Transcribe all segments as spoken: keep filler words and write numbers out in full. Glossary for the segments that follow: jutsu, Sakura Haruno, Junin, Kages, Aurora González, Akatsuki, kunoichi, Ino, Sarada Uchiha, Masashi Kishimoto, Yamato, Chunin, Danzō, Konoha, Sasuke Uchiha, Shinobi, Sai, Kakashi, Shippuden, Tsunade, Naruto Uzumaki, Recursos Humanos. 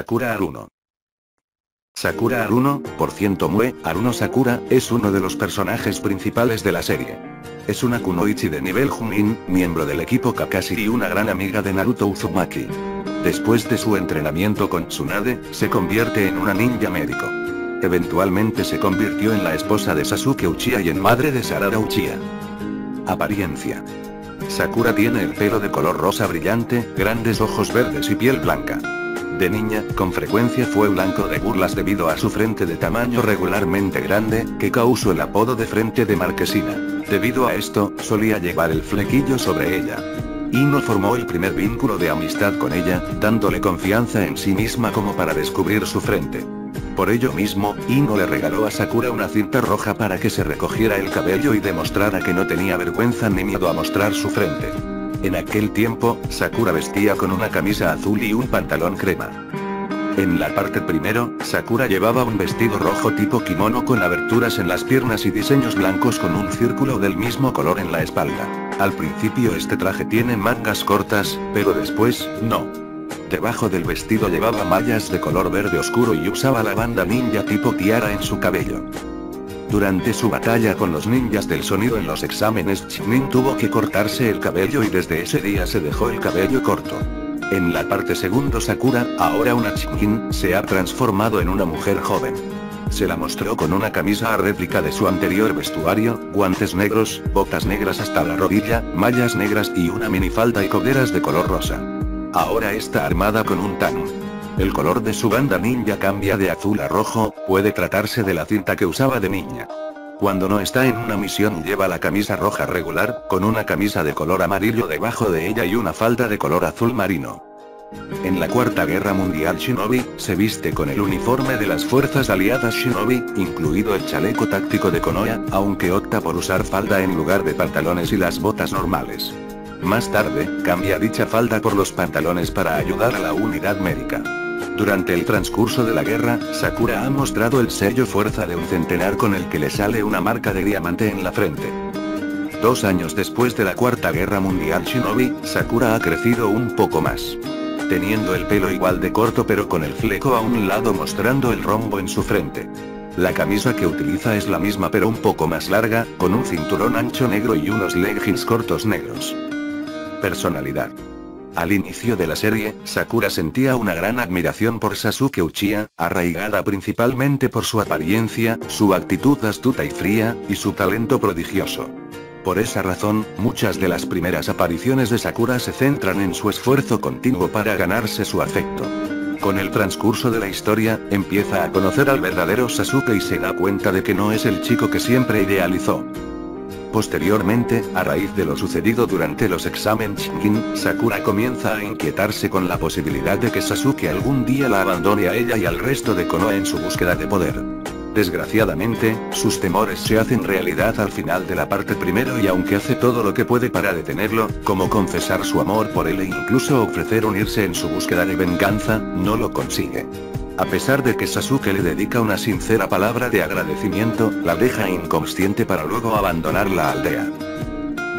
Sakura Haruno. Sakura Haruno, por ciento Mue, Haruno Sakura, es uno de los personajes principales de la serie. Es una kunoichi de nivel Junin, miembro del equipo Kakashi y una gran amiga de Naruto Uzumaki. Después de su entrenamiento con Tsunade, se convierte en una ninja médico. Eventualmente se convirtió en la esposa de Sasuke Uchiha y en madre de Sarada Uchiha. Apariencia. Sakura tiene el pelo de color rosa brillante, grandes ojos verdes y piel blanca. De niña, con frecuencia fue blanco de burlas debido a su frente de tamaño regularmente grande, que causó el apodo de frente de marquesina. Debido a esto, solía llevar el flequillo sobre ella. Ino formó el primer vínculo de amistad con ella, dándole confianza en sí misma como para descubrir su frente. Por ello mismo, Ino le regaló a Sakura una cinta roja para que se recogiera el cabello y demostrara que no tenía vergüenza ni miedo a mostrar su frente. En aquel tiempo, Sakura vestía con una camisa azul y un pantalón crema. En la parte primero, Sakura llevaba un vestido rojo tipo kimono con aberturas en las piernas y diseños blancos con un círculo del mismo color en la espalda. Al principio este traje tiene mangas cortas, pero después, no. Debajo del vestido llevaba mallas de color verde oscuro y usaba la banda ninja tipo tiara en su cabello. Durante su batalla con los ninjas del sonido en los exámenes, Chunin tuvo que cortarse el cabello y desde ese día se dejó el cabello corto. En la parte segundo Sakura, ahora una Chunin, se ha transformado en una mujer joven. Se la mostró con una camisa a réplica de su anterior vestuario, guantes negros, botas negras hasta la rodilla, mallas negras y una minifalda y coderas de color rosa. Ahora está armada con un tank. El color de su banda ninja cambia de azul a rojo, puede tratarse de la cinta que usaba de niña. Cuando no está en una misión lleva la camisa roja regular, con una camisa de color amarillo debajo de ella y una falda de color azul marino. En la Cuarta Guerra Mundial Shinobi, se viste con el uniforme de las fuerzas aliadas Shinobi, incluido el chaleco táctico de Konoha, aunque opta por usar falda en lugar de pantalones y las botas normales. Más tarde, cambia dicha falda por los pantalones para ayudar a la unidad médica. Durante el transcurso de la guerra, Sakura ha mostrado el sello fuerza de un centenar con el que le sale una marca de diamante en la frente. Dos años después de la Cuarta Guerra Mundial Shinobi, Sakura ha crecido un poco más. Teniendo el pelo igual de corto pero con el fleco a un lado mostrando el rombo en su frente. La camisa que utiliza es la misma pero un poco más larga, con un cinturón ancho negro y unos leggings cortos negros. Personalidad. Al inicio de la serie, Sakura sentía una gran admiración por Sasuke Uchiha, arraigada principalmente por su apariencia, su actitud astuta y fría, y su talento prodigioso. Por esa razón, muchas de las primeras apariciones de Sakura se centran en su esfuerzo continuo para ganarse su afecto. Con el transcurso de la historia, empieza a conocer al verdadero Sasuke y se da cuenta de que no es el chico que siempre idealizó. Posteriormente, a raíz de lo sucedido durante los exámenes Chunin, Sakura comienza a inquietarse con la posibilidad de que Sasuke algún día la abandone a ella y al resto de Konoha en su búsqueda de poder. Desgraciadamente, sus temores se hacen realidad al final de la parte primero y aunque hace todo lo que puede para detenerlo, como confesar su amor por él e incluso ofrecer unirse en su búsqueda de venganza, no lo consigue. A pesar de que Sasuke le dedica una sincera palabra de agradecimiento, la deja inconsciente para luego abandonar la aldea.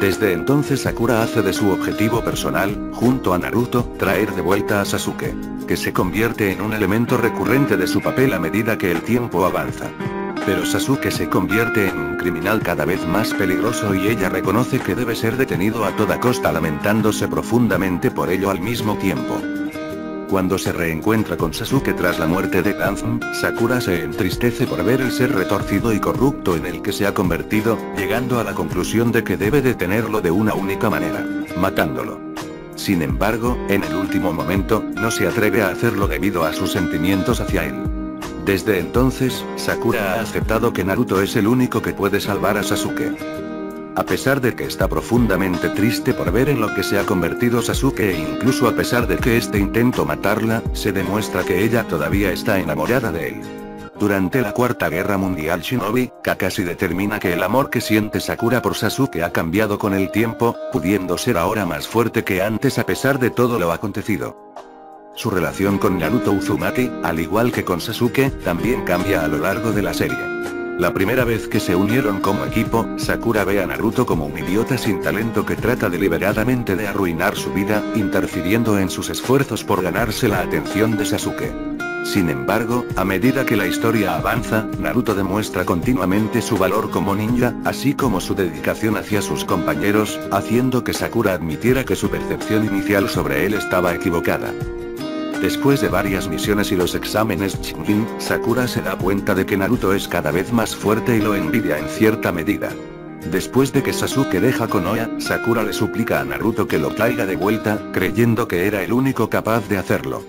Desde entonces Sakura hace de su objetivo personal, junto a Naruto, traer de vuelta a Sasuke, que se convierte en un elemento recurrente de su papel a medida que el tiempo avanza. Pero Sasuke se convierte en un criminal cada vez más peligroso y ella reconoce que debe ser detenido a toda costa lamentándose profundamente por ello al mismo tiempo. Cuando se reencuentra con Sasuke tras la muerte de Danzō, Sakura se entristece por ver el ser retorcido y corrupto en el que se ha convertido, llegando a la conclusión de que debe detenerlo de una única manera, matándolo. Sin embargo, en el último momento, no se atreve a hacerlo debido a sus sentimientos hacia él. Desde entonces, Sakura ha aceptado que Naruto es el único que puede salvar a Sasuke. A pesar de que está profundamente triste por ver en lo que se ha convertido Sasuke e incluso a pesar de que este intentó matarla, se demuestra que ella todavía está enamorada de él. Durante la Cuarta Guerra Mundial Shinobi, Kakashi determina que el amor que siente Sakura por Sasuke ha cambiado con el tiempo, pudiendo ser ahora más fuerte que antes a pesar de todo lo acontecido. Su relación con Naruto Uzumaki, al igual que con Sasuke, también cambia a lo largo de la serie. La primera vez que se unieron como equipo, Sakura ve a Naruto como un idiota sin talento que trata deliberadamente de arruinar su vida, interfiriendo en sus esfuerzos por ganarse la atención de Sasuke. Sin embargo, a medida que la historia avanza, Naruto demuestra continuamente su valor como ninja, así como su dedicación hacia sus compañeros, haciendo que Sakura admitiera que su percepción inicial sobre él estaba equivocada. Después de varias misiones y los exámenes Chunin, Sakura se da cuenta de que Naruto es cada vez más fuerte y lo envidia en cierta medida. Después de que Sasuke deja Konoha, Sakura le suplica a Naruto que lo traiga de vuelta, creyendo que era el único capaz de hacerlo.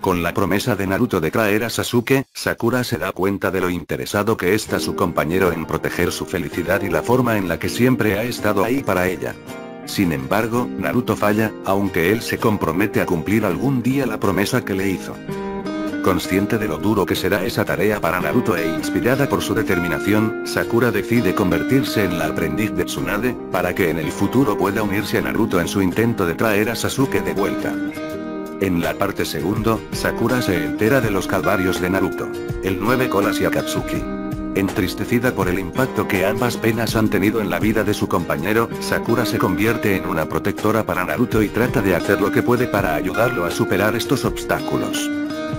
Con la promesa de Naruto de traer a Sasuke, Sakura se da cuenta de lo interesado que está su compañero en proteger su felicidad y la forma en la que siempre ha estado ahí para ella. Sin embargo, Naruto falla, aunque él se compromete a cumplir algún día la promesa que le hizo. Consciente de lo duro que será esa tarea para Naruto e inspirada por su determinación, Sakura decide convertirse en la aprendiz de Tsunade, para que en el futuro pueda unirse a Naruto en su intento de traer a Sasuke de vuelta. En la parte segundo, Sakura se entera de los calvarios de Naruto, el nueve colas y Akatsuki. Entristecida por el impacto que ambas penas han tenido en la vida de su compañero, Sakura se convierte en una protectora para Naruto y trata de hacer lo que puede para ayudarlo a superar estos obstáculos.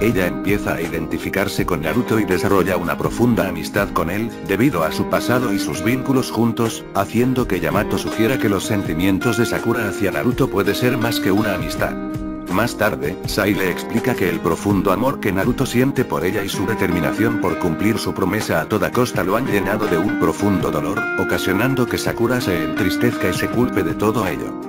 Ella empieza a identificarse con Naruto y desarrolla una profunda amistad con él, debido a su pasado y sus vínculos juntos, haciendo que Yamato sugiera que los sentimientos de Sakura hacia Naruto puede ser más que una amistad. Más tarde, Sai le explica que el profundo amor que Naruto siente por ella y su determinación por cumplir su promesa a toda costa lo han llenado de un profundo dolor, ocasionando que Sakura se entristezca y se culpe de todo ello.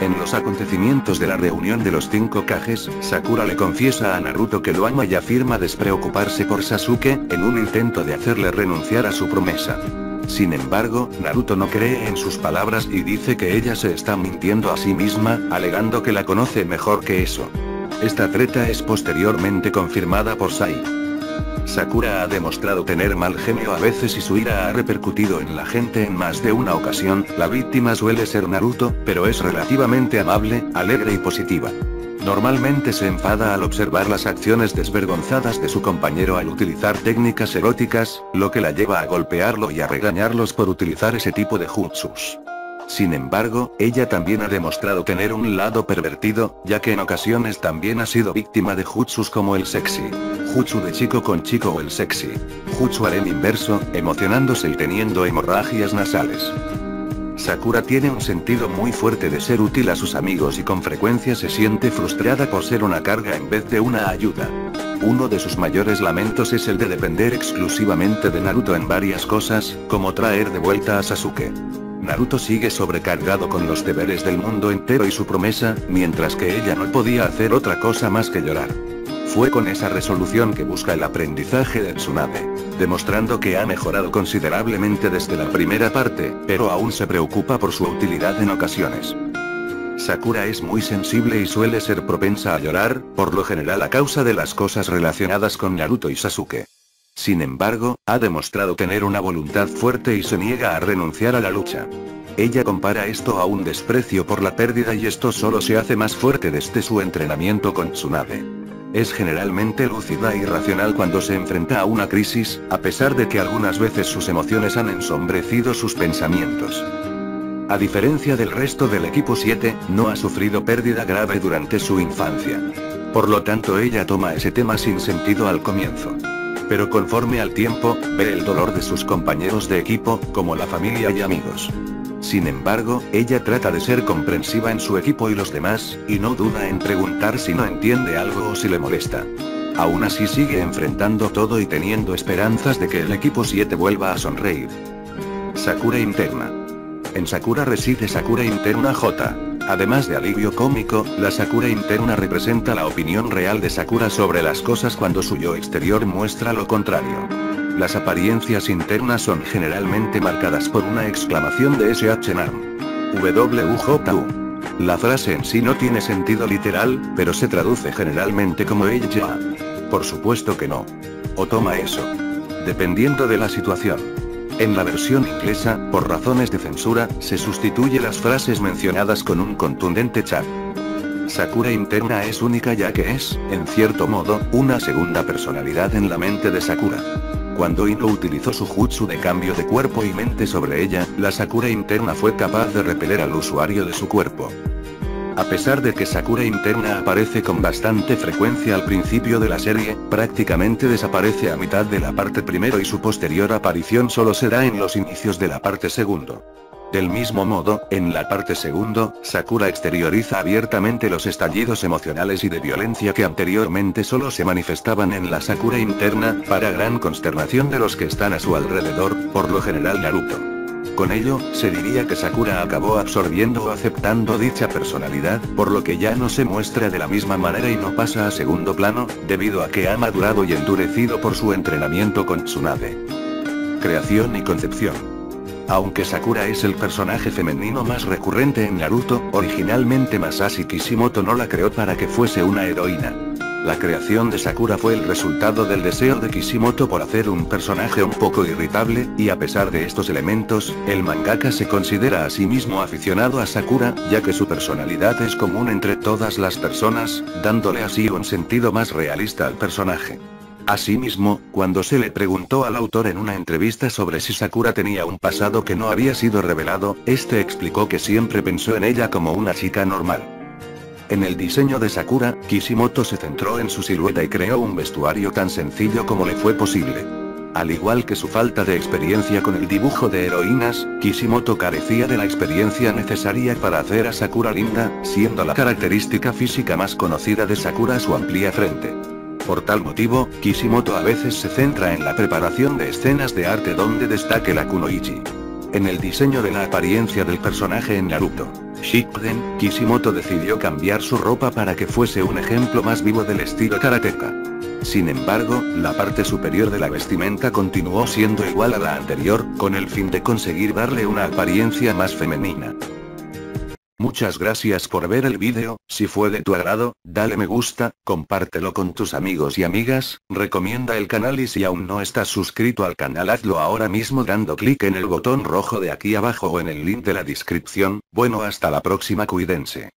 En los acontecimientos de la reunión de los cinco Kages, Sakura le confiesa a Naruto que lo ama y afirma despreocuparse por Sasuke, en un intento de hacerle renunciar a su promesa. Sin embargo, Naruto no cree en sus palabras y dice que ella se está mintiendo a sí misma, alegando que la conoce mejor que eso. Esta treta es posteriormente confirmada por Sai. Sakura ha demostrado tener mal genio a veces y su ira ha repercutido en la gente en más de una ocasión. La víctima suele ser Naruto, pero es relativamente amable, alegre y positiva. Normalmente se enfada al observar las acciones desvergonzadas de su compañero al utilizar técnicas eróticas, lo que la lleva a golpearlo y a regañarlos por utilizar ese tipo de jutsus. Sin embargo, ella también ha demostrado tener un lado pervertido, ya que en ocasiones también ha sido víctima de jutsus como el sexy jutsu de chico con chico o el sexy jutsu harem inverso, emocionándose y teniendo hemorragias nasales. Sakura tiene un sentido muy fuerte de ser útil a sus amigos y con frecuencia se siente frustrada por ser una carga en vez de una ayuda. Uno de sus mayores lamentos es el de depender exclusivamente de Naruto en varias cosas, como traer de vuelta a Sasuke. Naruto sigue sobrecargado con los deberes del mundo entero y su promesa, mientras que ella no podía hacer otra cosa más que llorar. Fue con esa resolución que busca el aprendizaje de Tsunade, demostrando que ha mejorado considerablemente desde la primera parte, pero aún se preocupa por su utilidad en ocasiones. Sakura es muy sensible y suele ser propensa a llorar, por lo general a causa de las cosas relacionadas con Naruto y Sasuke. Sin embargo, ha demostrado tener una voluntad fuerte y se niega a renunciar a la lucha. Ella compara esto a un desprecio por la pérdida y esto solo se hace más fuerte desde su entrenamiento con Tsunade. Es generalmente lúcida y racional cuando se enfrenta a una crisis, a pesar de que algunas veces sus emociones han ensombrecido sus pensamientos. A diferencia del resto del equipo siete, no ha sufrido pérdida grave durante su infancia. Por lo tanto ella toma ese tema sin sentido al comienzo. Pero conforme al tiempo, ve el dolor de sus compañeros de equipo, como la familia y amigos. Sin embargo, ella trata de ser comprensiva en su equipo y los demás, y no duda en preguntar si no entiende algo o si le molesta. Aún así sigue enfrentando todo y teniendo esperanzas de que el equipo siete vuelva a sonreír. Sakura interna. En Sakura reside Sakura interna J. Además de alivio cómico, la Sakura interna representa la opinión real de Sakura sobre las cosas cuando su yo exterior muestra lo contrario. Las apariencias internas son generalmente marcadas por una exclamación de S H N A R M W J U. La frase en sí no tiene sentido literal, pero se traduce generalmente como ella. Por supuesto que no. O toma eso. Dependiendo de la situación. En la versión inglesa, por razones de censura, se sustituye las frases mencionadas con un contundente chat. Sakura interna es única ya que es, en cierto modo, una segunda personalidad en la mente de Sakura. Cuando Ino utilizó su jutsu de cambio de cuerpo y mente sobre ella, la Sakura interna fue capaz de repeler al usuario de su cuerpo. A pesar de que Sakura interna aparece con bastante frecuencia al principio de la serie, prácticamente desaparece a mitad de la parte primero y su posterior aparición solo será en los inicios de la parte segundo. Del mismo modo, en la parte segundo, Sakura exterioriza abiertamente los estallidos emocionales y de violencia que anteriormente solo se manifestaban en la Sakura interna, para gran consternación de los que están a su alrededor, por lo general Naruto. Con ello, se diría que Sakura acabó absorbiendo o aceptando dicha personalidad, por lo que ya no se muestra de la misma manera y no pasa a segundo plano, debido a que ha madurado y endurecido por su entrenamiento con Tsunade. Creación y concepción. Aunque Sakura es el personaje femenino más recurrente en Naruto, originalmente Masashi Kishimoto no la creó para que fuese una heroína. La creación de Sakura fue el resultado del deseo de Kishimoto por hacer un personaje un poco irritable, y a pesar de estos elementos, el mangaka se considera a sí mismo aficionado a Sakura, ya que su personalidad es común entre todas las personas, dándole así un sentido más realista al personaje. Asimismo, cuando se le preguntó al autor en una entrevista sobre si Sakura tenía un pasado que no había sido revelado, este explicó que siempre pensó en ella como una chica normal. En el diseño de Sakura, Kishimoto se centró en su silueta y creó un vestuario tan sencillo como le fue posible. Al igual que su falta de experiencia con el dibujo de heroínas, Kishimoto carecía de la experiencia necesaria para hacer a Sakura linda, siendo la característica física más conocida de Sakura su amplia frente. Por tal motivo, Kishimoto a veces se centra en la preparación de escenas de arte donde destaque la kunoichi. En el diseño de la apariencia del personaje en Naruto Shippuden, Kishimoto decidió cambiar su ropa para que fuese un ejemplo más vivo del estilo karateka. Sin embargo, la parte superior de la vestimenta continuó siendo igual a la anterior, con el fin de conseguir darle una apariencia más femenina. Muchas gracias por ver el vídeo, si fue de tu agrado, dale me gusta, compártelo con tus amigos y amigas, recomienda el canal y si aún no estás suscrito al canal hazlo ahora mismo dando clic en el botón rojo de aquí abajo o en el link de la descripción. Bueno, hasta la próxima, cuídense.